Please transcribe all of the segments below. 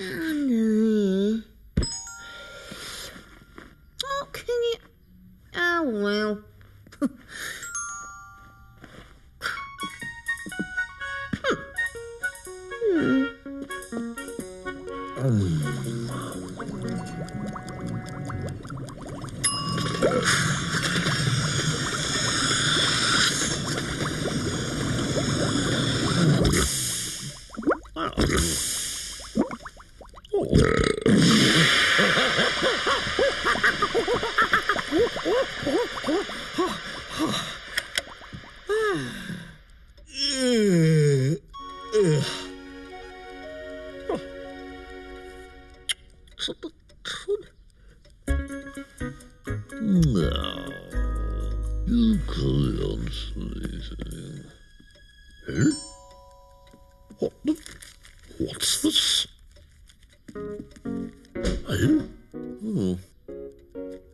Honey. Oh, can you? Oh, well. Now, you carry on sneezing. Hey? What's this? Hey? Oh.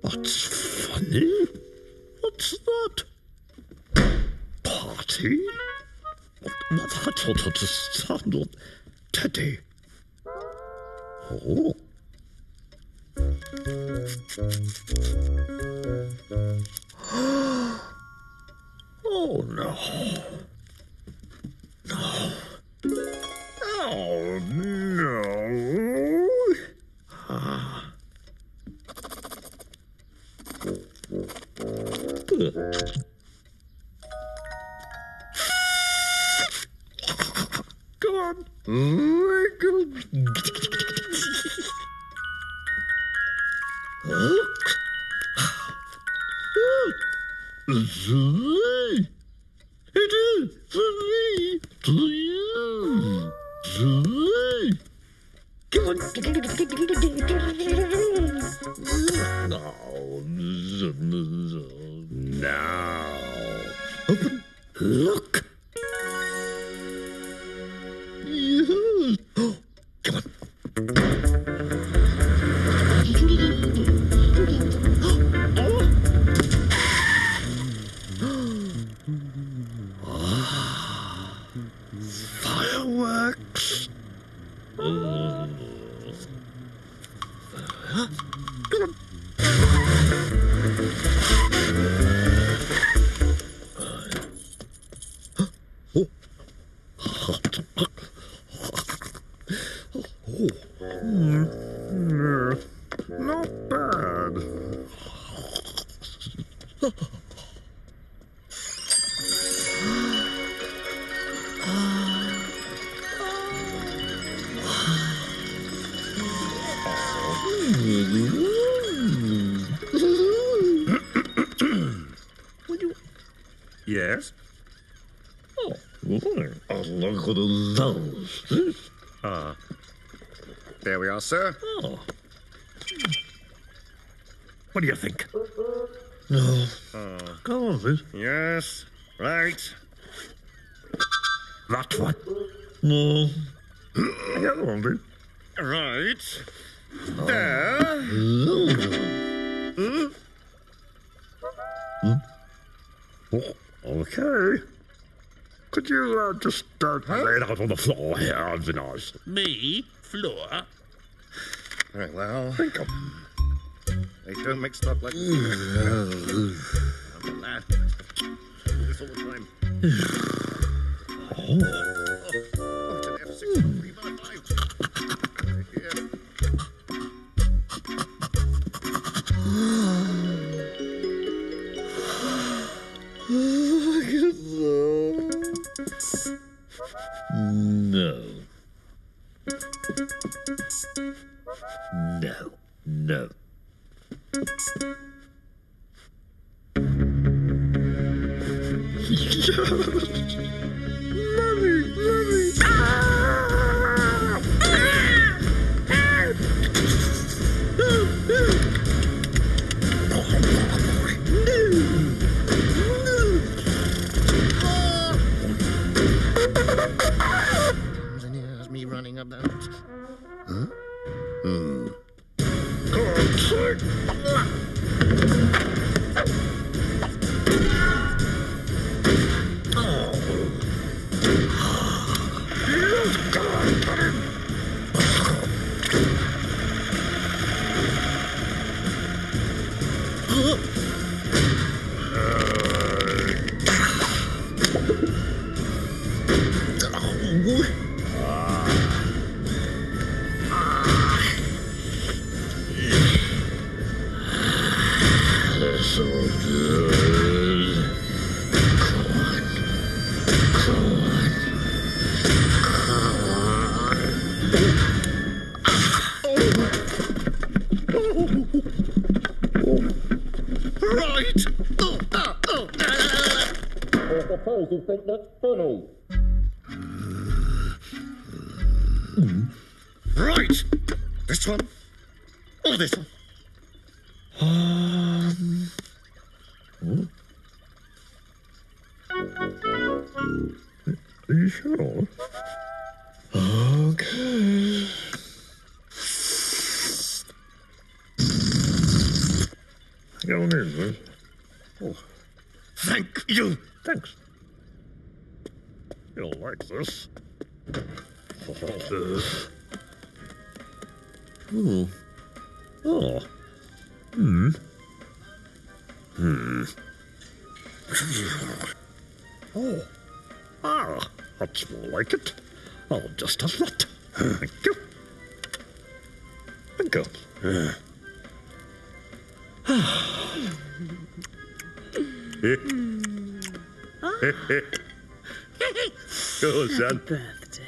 That's funny. What's that? Party? I don't understand. Teddy. Oh. Oh, no. No. Oh, no. Ah. Come on. Huh? Three. It is three. Three. Three. Come on. Now. Open. Look. Yes. Oh, come on. Fireworks! Huh? Come on. Oh. Oh. Not bad. Would you? Yes. Oh, look at those. Ah, there we are, sir. Oh. What do you think? No. Go on, please. Yes. Right. That one. No. Go on, please. Right. There. Hmm? Hmm? Oh, okay. Could you just lay it out on the floor here? That'd be nice. Me? Floor? Right, well. Think of they don't make stuff like this. I'm glad. I do this all the time. Oh. It's an F-6 3x5. No. No. No. Yes. Mommy. Ah! Running up that. Huh? Hmm. Oh. you think that's funny? Right! This one, or this one? Are you sure? Okay. I don't need this. Oh. Thank you. Thanks. You'll like this. Oh. Oh. Hmm. Hmm. Oh. Ah, that's more like it. I'll just have that. Thank you. Thank you. Go, son. Happy birthday.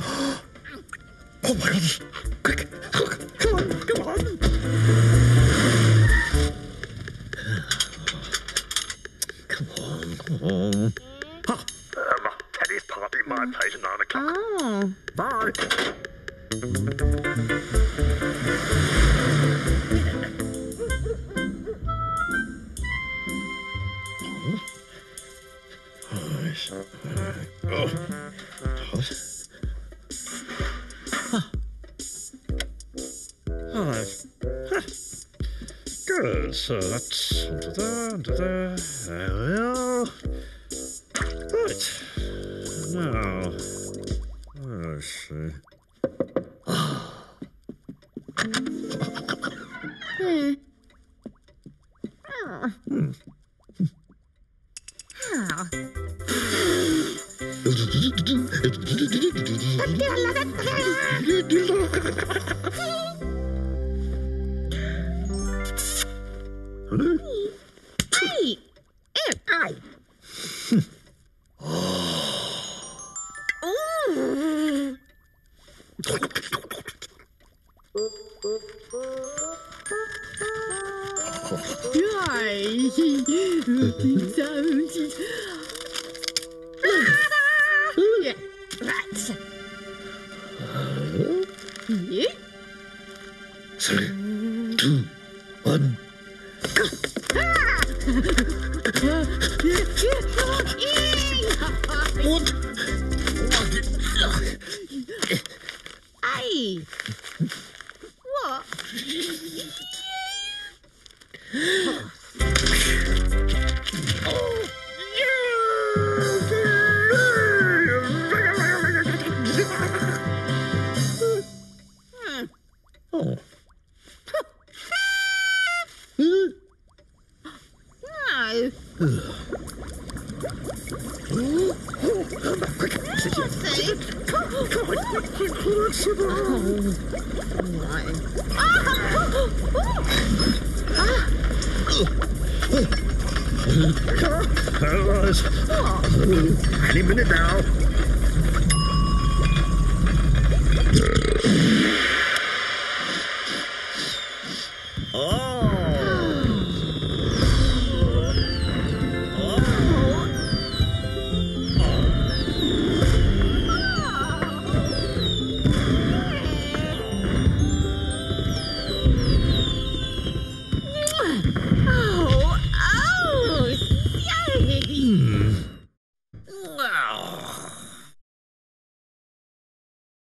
Oh my God! Quick, quick! Come on, come on! Come on, come on! Ah, Teddy's party, my place at 9 o'clock. Oh, bye. Oh. Alright. Good, so that's onto there, onto there. There we are. Right. Now, let's see. Any minute now.